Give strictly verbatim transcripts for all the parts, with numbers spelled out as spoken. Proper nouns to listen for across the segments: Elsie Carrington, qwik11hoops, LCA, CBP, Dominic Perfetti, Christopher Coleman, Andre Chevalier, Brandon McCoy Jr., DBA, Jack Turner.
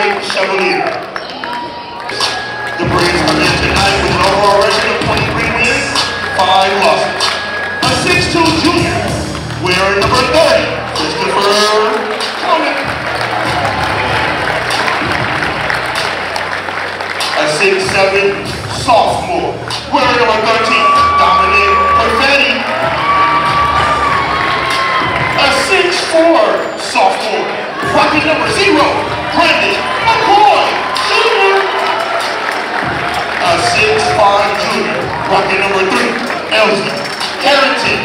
Andre Chevalier. The Braves are in tonight with an overall record of twenty-three wins, five losses. A six two junior, wearing number thirty, Christopher Coleman. A six seven sophomore, wearing number thirteen, Dominic Perfetti. A six four sophomore, rocking number zero, Brandon McCoy Junior A six five junior, rocking number three, Elsie Carrington.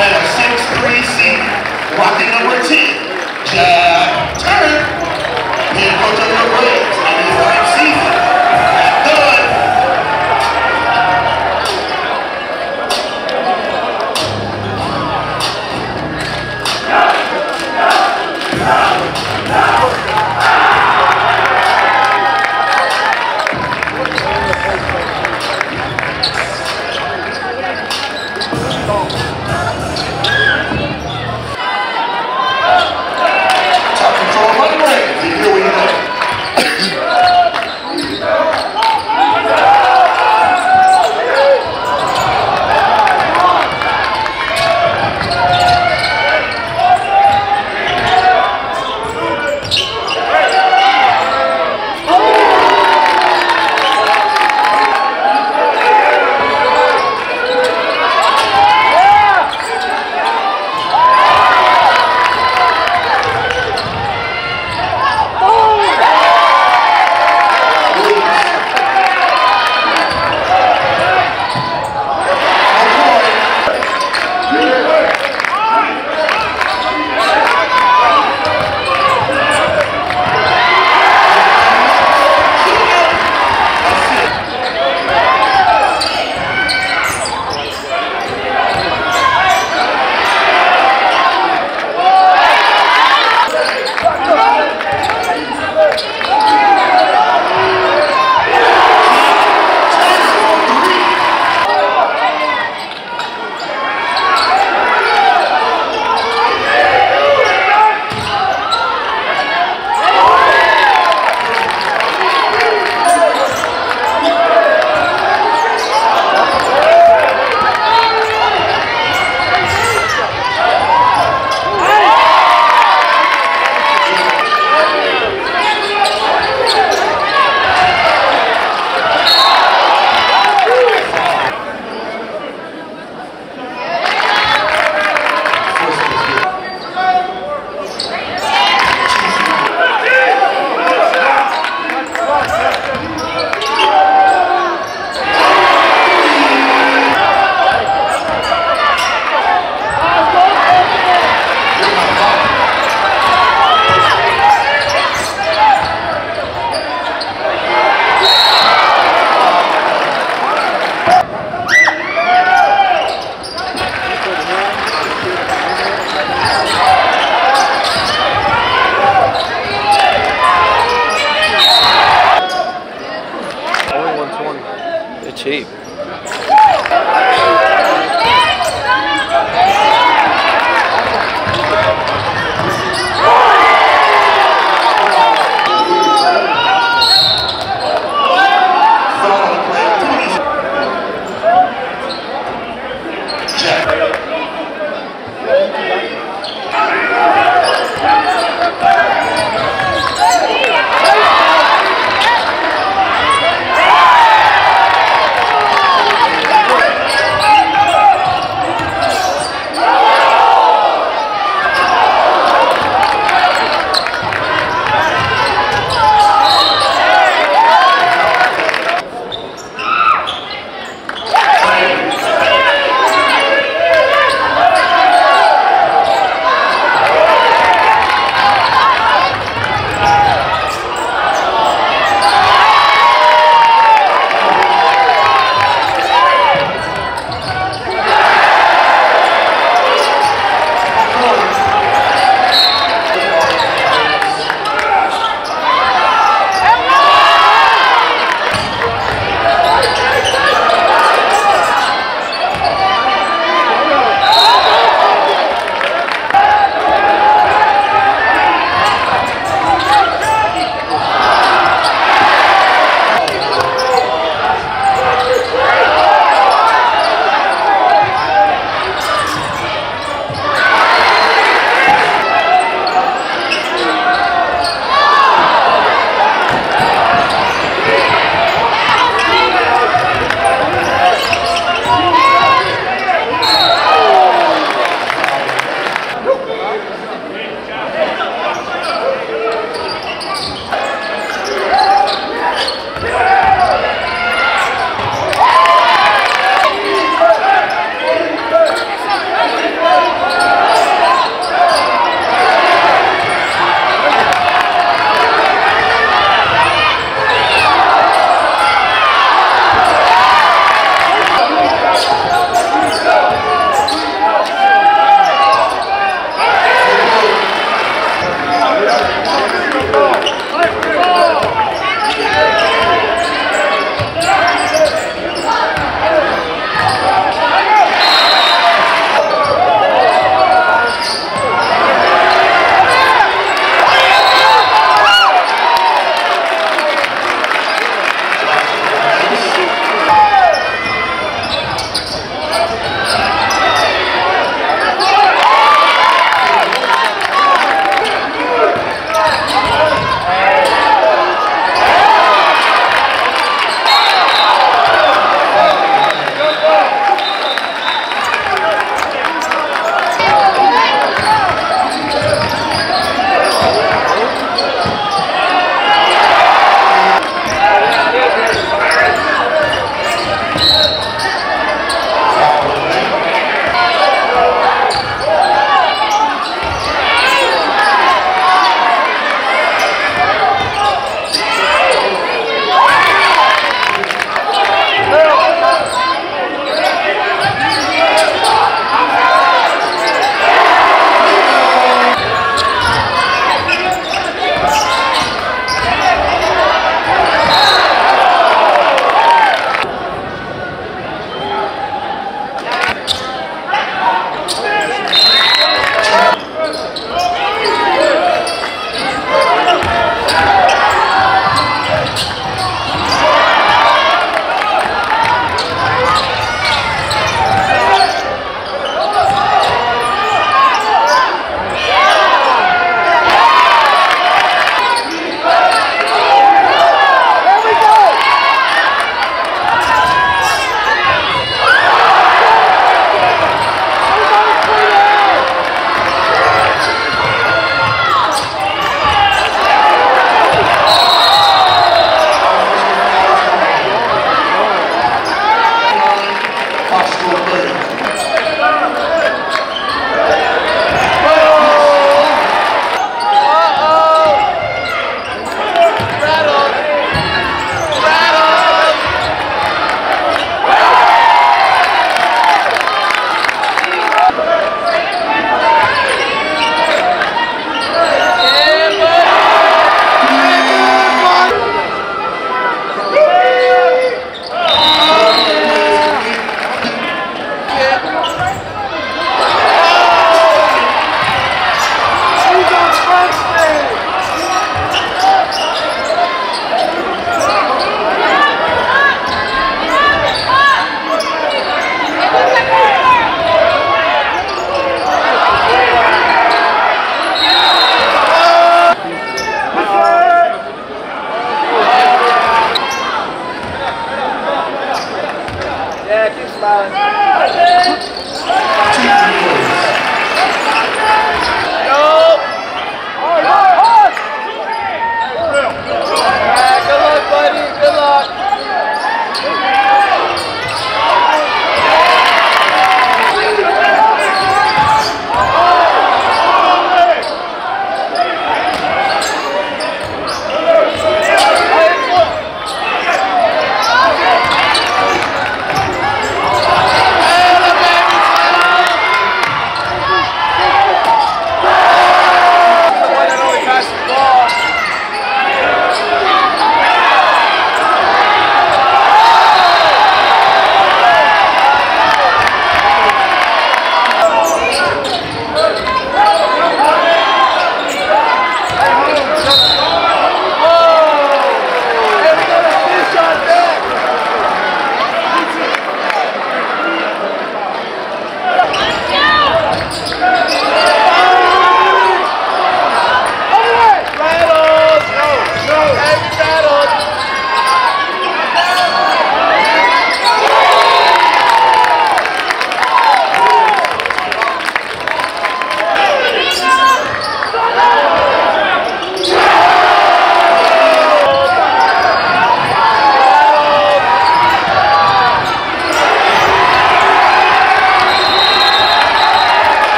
And a six three senior, rocking number ten, Jack Turner. Head coach of the Braves in his ninth season at Dunn.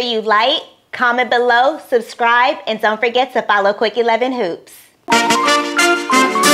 sure you like, comment below, subscribe, and don't forget to follow quick eleven hoops.